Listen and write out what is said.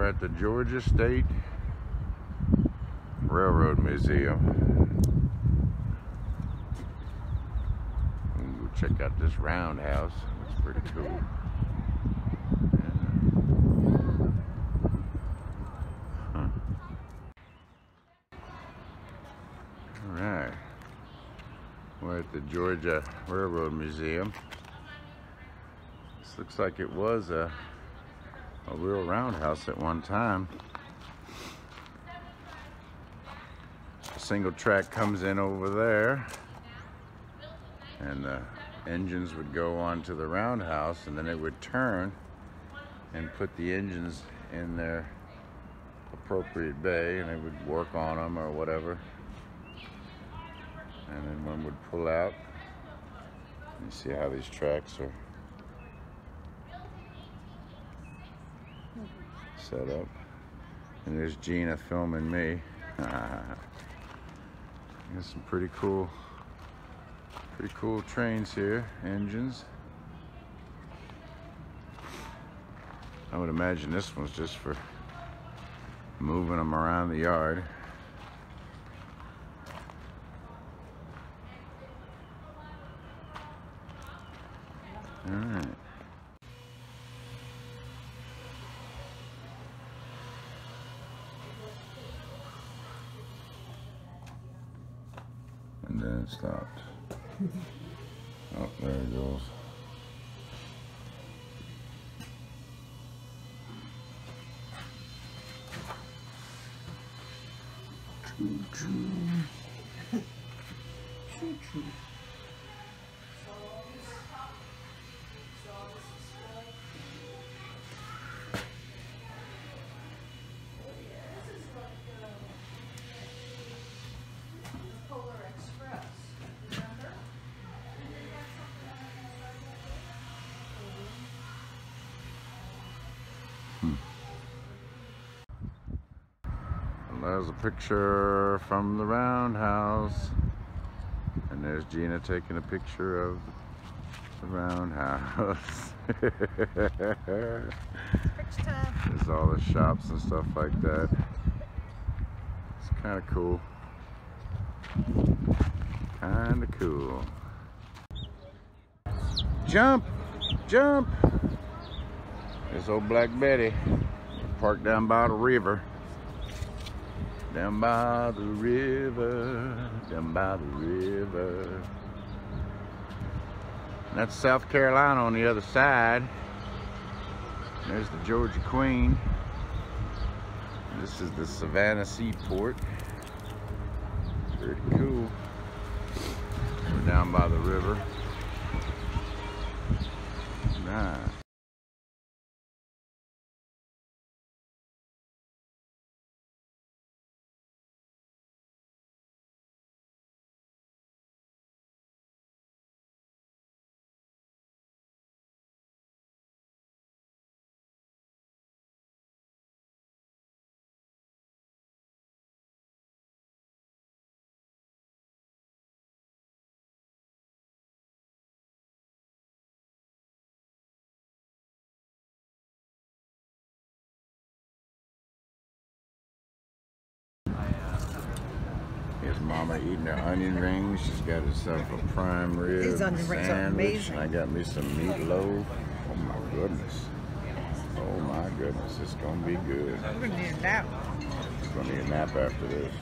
We're at the Georgia State Railroad Museum. We'll check out this roundhouse. It's pretty cool. Alright, we're at the Georgia Railroad Museum. This looks like it was a real roundhouse at one time. A single track comes in over there, and the engines would go on to the roundhouse, and then it would turn and put the engines in their appropriate bay, and it would work on them or whatever. And then one would pull out. You see how these tracks are set up. And there's Gina filming me. There's some pretty cool trains here, engines. I would imagine this one's just for moving them around the yard. All right. And then it stopped. Oh, there it goes. Choo choo. Choo choo. There's a picture from the roundhouse, and there's Gina taking a picture of the roundhouse. There's all the shops and stuff like that. It's kind of cool. Kind of cool. Jump! Jump! There's old Black Betty parked down by the river. Down by the river, down by the river. And that's South Carolina on the other side. And there's the Georgia Queen. And this is the Savannah Seaport. Pretty cool. We're down by the river. Nice. Mama eating her onion rings. She's got herself a prime rib. These onion rings are amazing. I got me some meatloaf. Oh my goodness. Oh my goodness. It's gonna be good. We're gonna need a nap. We're gonna need a nap after this.